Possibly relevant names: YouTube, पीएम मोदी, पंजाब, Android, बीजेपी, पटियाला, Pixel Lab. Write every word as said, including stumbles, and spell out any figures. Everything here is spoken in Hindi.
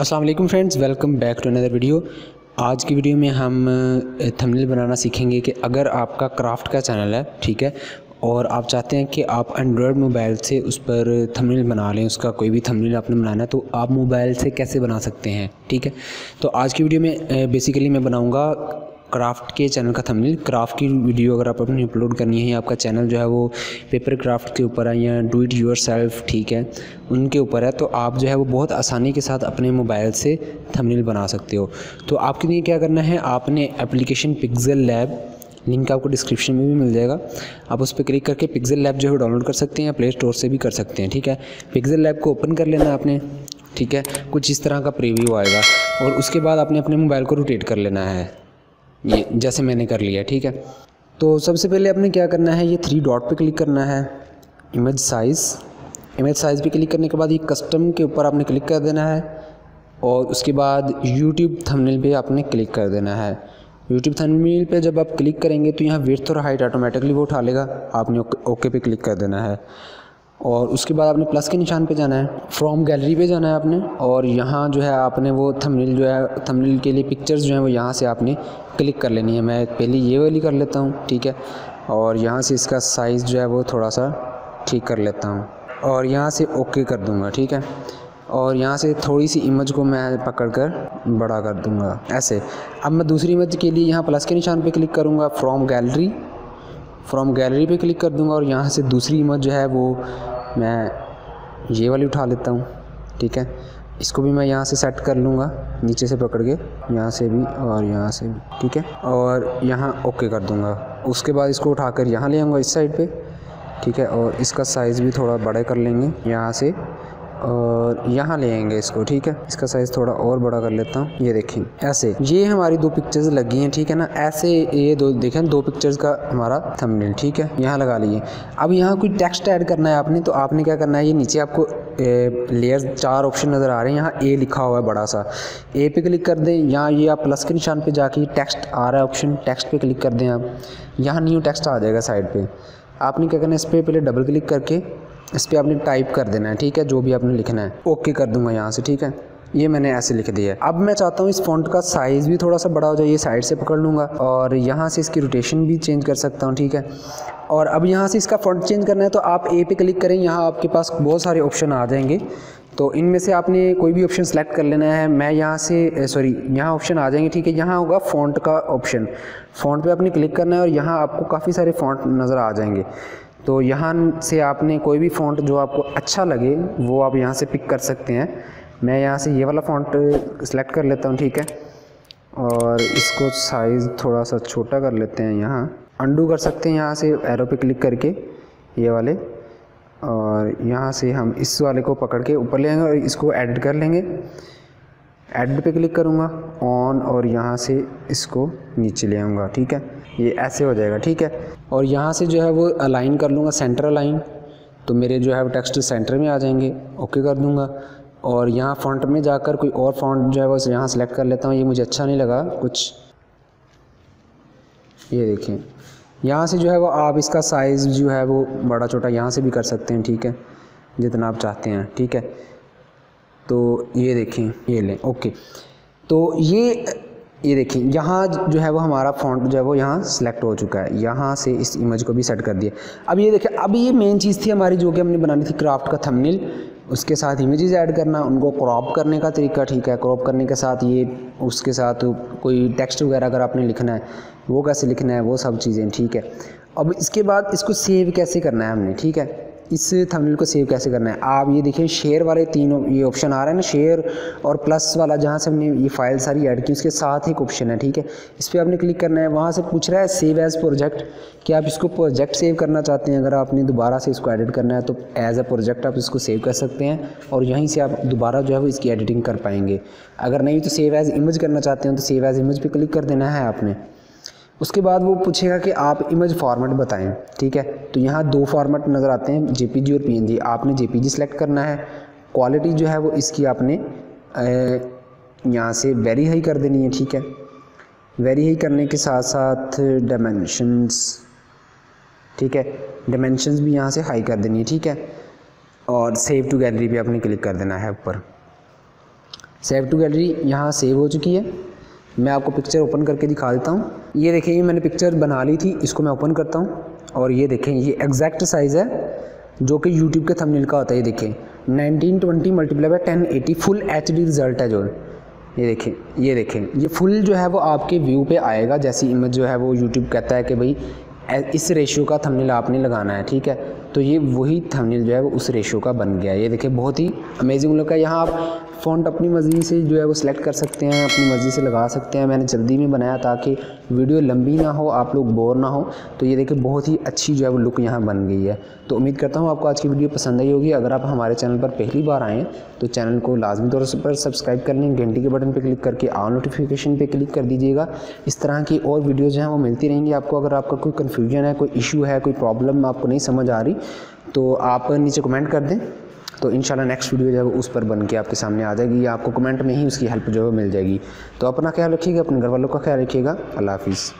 अस्सलाम वालेकुम friends, welcome back to another video. आज की वीडियो में हम थंबनेल बनाना सीखेंगे कि अगर आपका क्राफ्ट का चैनल है, ठीक है, और आप चाहते हैं कि आप एंड्रॉयड मोबाइल से उस पर थंबनेल बना लें, उसका कोई भी थंबनेल आपने बनाना है तो आप मोबाइल से कैसे बना सकते हैं, ठीक है। तो आज की वीडियो में बेसिकली मैं बनाऊँगा क्राफ्ट के चैनल का थंबनेल। क्राफ्ट की वीडियो अगर आप अपनी अपलोड करनी है या आपका चैनल जो है वो पेपर क्राफ्ट के ऊपर है या डू इट योरसेल्फ, ठीक है, उनके ऊपर है, तो आप जो है वो बहुत आसानी के साथ अपने मोबाइल से थंबनेल बना सकते हो। तो आपके लिए क्या करना है, आपने एप्लीकेशन पिक्सेल लैब, लिंक आपको डिस्क्रिप्शन में भी मिल जाएगा, आप उस पर क्लिक करके पिक्सेल लैब जो है डाउनलोड कर सकते हैं या प्ले स्टोर से भी कर सकते हैं, ठीक है। पिक्सेल लैब को ओपन कर लेना आपने, ठीक है। कुछ इस तरह का प्रीव्यू आएगा और उसके बाद आपने अपने मोबाइल को रोटेट कर लेना है, ये जैसे मैंने कर लिया, ठीक है। तो सबसे पहले आपने क्या करना है, ये थ्री डॉट पे क्लिक करना है, इमेज साइज़ इमेज साइज़ पे क्लिक करने के बाद ये कस्टम के ऊपर आपने क्लिक कर देना है और उसके बाद यूट्यूब थंबनेल पे आपने क्लिक कर देना है। यूट्यूब थंबनेल पे जब आप क्लिक करेंगे तो यहाँ विड्थ और हाइट ऑटोमेटिकली वो उठा लेगा, आपने ओके पे क्लिक कर देना है और उसके बाद आपने प्लस के निशान पे जाना है, फ्रॉम गैलरी पे जाना है आपने और यहाँ जो है आपने वो थंबनेल जो है थंबनेल के लिए पिक्चर्स जो हैं वो यहाँ से आपने क्लिक कर लेनी है। मैं पहले ये वाली कर लेता हूँ, ठीक है, और यहाँ से इसका साइज़ जो है वो थोड़ा सा ठीक कर लेता हूँ और यहाँ से ओके कर दूँगा, ठीक है, और यहाँ से थोड़ी सी इमेज को मैं पकड़ कर बड़ा कर दूँगा ऐसे। अब मैं दूसरी इमेज के लिए यहाँ प्लस के निशान पर क्लिक करूँगा, फ्रॉम गैलरी फ्रॉम गैलरी पे क्लिक कर दूंगा और यहाँ से दूसरी इमेज जो है वो मैं ये वाली उठा लेता हूँ, ठीक है। इसको भी मैं यहाँ से सेट कर लूँगा, नीचे से पकड़ के यहाँ से भी और यहाँ से भी, ठीक है, और यहाँ ओके कर दूँगा। उसके बाद इसको उठाकर यहाँ ले आऊँगा इस साइड पे, ठीक है, और इसका साइज़ भी थोड़ा बड़ा कर लेंगे यहाँ से और यहाँ ले आएंगे इसको, ठीक है। इसका साइज़ थोड़ा और बड़ा कर लेता हूँ, ये देखें ऐसे। ये हमारी दो पिक्चर्स लगी हैं, ठीक है ना, ऐसे ये दो देखें, दो पिक्चर्स का हमारा थंबनेल, ठीक है, यहाँ लगा लिए। अब यहाँ कोई टेक्स्ट ऐड करना है आपने, तो आपने क्या करना है, ये नीचे आपको लेयर्स चार ऑप्शन नज़र आ रहे हैं, यहाँ ए लिखा हुआ है बड़ा सा, ए पे क्लिक कर दें। यहाँ ये आप प्लस के निशान पर जाके टेक्स्ट आ रहा है ऑप्शन, टेक्स्ट पर क्लिक कर दें आप, यहाँ न्यू टेक्स्ट आ जाएगा साइड पर। आपने क्या करना है, इस पर पहले डबल क्लिक करके इस पर आपने टाइप कर देना है, ठीक है, जो भी आपने लिखना है, ओके कर दूंगा यहाँ से, ठीक है। ये मैंने ऐसे लिख दिया है। अब मैं चाहता हूँ इस फ़ॉन्ट का साइज़ भी थोड़ा सा बड़ा हो जाए, ये साइड से पकड़ लूँगा और यहाँ से इसकी रोटेशन भी चेंज कर सकता हूँ, ठीक है। और अब यहाँ से इसका फ़ॉन्ट चेंज करना है तो आप ए पे क्लिक करें, यहाँ आपके पास बहुत सारे ऑप्शन आ जाएंगे, तो इनमें से आपने कोई भी ऑप्शन सेलेक्ट कर लेना है। मैं यहाँ से सॉरी यहाँ ऑप्शन आ जाएंगे, ठीक है, यहाँ होगा फ़ॉन्ट का ऑप्शन, फ़ॉन्ट पे आपने क्लिक करना है और यहाँ आपको काफ़ी सारे फ़ॉन्ट नज़र आ जाएंगे। तो यहाँ से आपने कोई भी फ़ॉन्ट जो आपको अच्छा लगे वो आप यहाँ से पिक कर सकते हैं। मैं यहाँ से ये वाला फ़ॉन्ट सेलेक्ट कर लेता हूँ, ठीक है, और इसको साइज़ थोड़ा सा छोटा कर लेते हैं, यहाँ अंडू कर सकते हैं, यहाँ से एरो पे क्लिक करके ये वाले, और यहाँ से हम इस वाले को पकड़ के ऊपर ले आएंगे और इसको एडिट कर लेंगे। एडिट पे क्लिक करूँगा ऑन और यहाँ से इसको नीचे ले आऊँगा, ठीक है, ये ऐसे हो जाएगा, ठीक है। और यहाँ से जो है वो अलाइन कर लूँगा, सेंटर अलाइन, तो मेरे जो है वो टेक्स्ट सेंटर में आ जाएंगे, ओके कर दूँगा। और यहाँ फॉन्ट में जाकर कोई और फॉन्ट जो है वो यहाँ सेलेक्ट कर लेता हूँ, ये मुझे अच्छा नहीं लगा कुछ, ये देखें। यहाँ से जो है वो आप इसका साइज़ जो है वो बड़ा छोटा यहाँ से भी कर सकते हैं, ठीक है, जितना आप चाहते हैं, ठीक है। तो ये देखें, ये लें ओके, तो ये ये देखें यहाँ जो है वो हमारा फ़ॉन्ट जो है वो यहाँ सेलेक्ट हो चुका है, यहाँ से इस इमेज को भी सेट कर दिया। अब ये देखें, अब ये मेन चीज़ थी हमारी जो कि हमने बनानी थी क्राफ्ट का थंबनेल, उसके साथ इमेजेस ऐड करना, उनको क्रॉप करने का तरीका, ठीक है, क्रॉप करने के साथ ये उसके साथ कोई टेक्स्ट वगैरह अगर आपने लिखना है वो कैसे लिखना है, वो सब चीज़ें, ठीक है। अब इसके बाद इसको सेव कैसे करना है हमने, ठीक है, इस थंबनेल को सेव कैसे करना है। आप ये देखिए शेयर वाले तीन ये ऑप्शन आ रहे हैं ना, शेयर और प्लस वाला जहाँ से हमने ये फाइल सारी ऐड की उसके साथ एक ऑप्शन है, ठीक है, इस पर आपने क्लिक करना है। वहाँ से पूछ रहा है सेव एज़ प्रोजेक्ट, कि आप इसको प्रोजेक्ट सेव करना चाहते हैं, अगर आपने दोबारा से इसको एडिट करना है तो एज़ अ प्रोजेक्ट आप इसको सेव कर सकते हैं और यहीं से आप दोबारा जो है वो इसकी एडिटिंग कर पाएंगे। अगर नहीं तो सेव एज़ इमेज करना चाहते हैं तो सेव एज़ इमेज पर क्लिक कर देना है आपने। उसके बाद वो पूछेगा कि आप इमेज फॉर्मेट बताएं, ठीक है, तो यहाँ दो फॉर्मेट नज़र आते हैं, जेपीजी और पीएनजी। आपने जेपीजी सेलेक्ट करना है, क्वालिटी जो है वो इसकी आपने यहाँ से वेरी हाई कर देनी है, ठीक है। वेरी हाई करने के साथ साथ डायमेंशंस, ठीक है, डायमेंशंस भी यहाँ से हाई कर देनी है, ठीक है, और सेव टू गैलरी पे आपने क्लिक कर देना है ऊपर। सेव टू गैलरी यहाँ सेव हो चुकी है। मैं आपको पिक्चर ओपन करके दिखा देता हूँ। ये देखें, ये मैंने पिक्चर बना ली थी, इसको मैं ओपन करता हूँ और ये देखें ये एग्जैक्ट साइज़ है जो कि YouTube के थंबनेल का होता है। ये देखें nineteen twenty multiply by ten eighty full HD result है जो। ये देखें ये देखें ये फुल जो है वो आपके व्यू पे आएगा, जैसी इमेज जो है वो YouTube कहता है कि भाई इस रेशियो का थंबनेल आपने लगाना है, ठीक है। तो ये वही थंबनेल जो है वो उस रेशियो का बन गया। ये देखें बहुत ही अमेजिंग लुक है। यहाँ आप फ़ॉन्ट अपनी मर्ज़ी से जो है वो सिलेक्ट कर सकते हैं, अपनी मर्ज़ी से लगा सकते हैं। मैंने जल्दी में बनाया ताकि वीडियो लंबी ना हो, आप लोग बोर ना हो। तो ये देखिए बहुत ही अच्छी जो है वो लुक यहाँ बन गई है। तो उम्मीद करता हूँ आपको आज की वीडियो पसंद आई होगी। अगर आप हमारे चैनल पर पहली बार आएँ तो चैनल को लाजमी तौर पर सब्सक्राइब कर लें, घंटी के बटन पर क्लिक करके ऑल नोटिफिकेशन पर क्लिक कर दीजिएगा। इस तरह की और वीडियोज़ हैं वो मिलती रहेंगी आपको। अगर आपका कोई कन्फ्यूजन है, कोई इशू है, कोई प्रॉब्लम आपको नहीं समझ आ रही तो आप नीचे कमेंट कर दें, तो इंशाल्लाह नेक्स्ट वीडियो जो है वो उस पर बन के आपके सामने आ जाएगी या आपको कमेंट में ही उसकी हेल्प जो है मिल जाएगी। तो अपना ख्याल रखिएगा, अपने घर वालों का ख्याल रखिएगा। अल्लाह हाफिज़।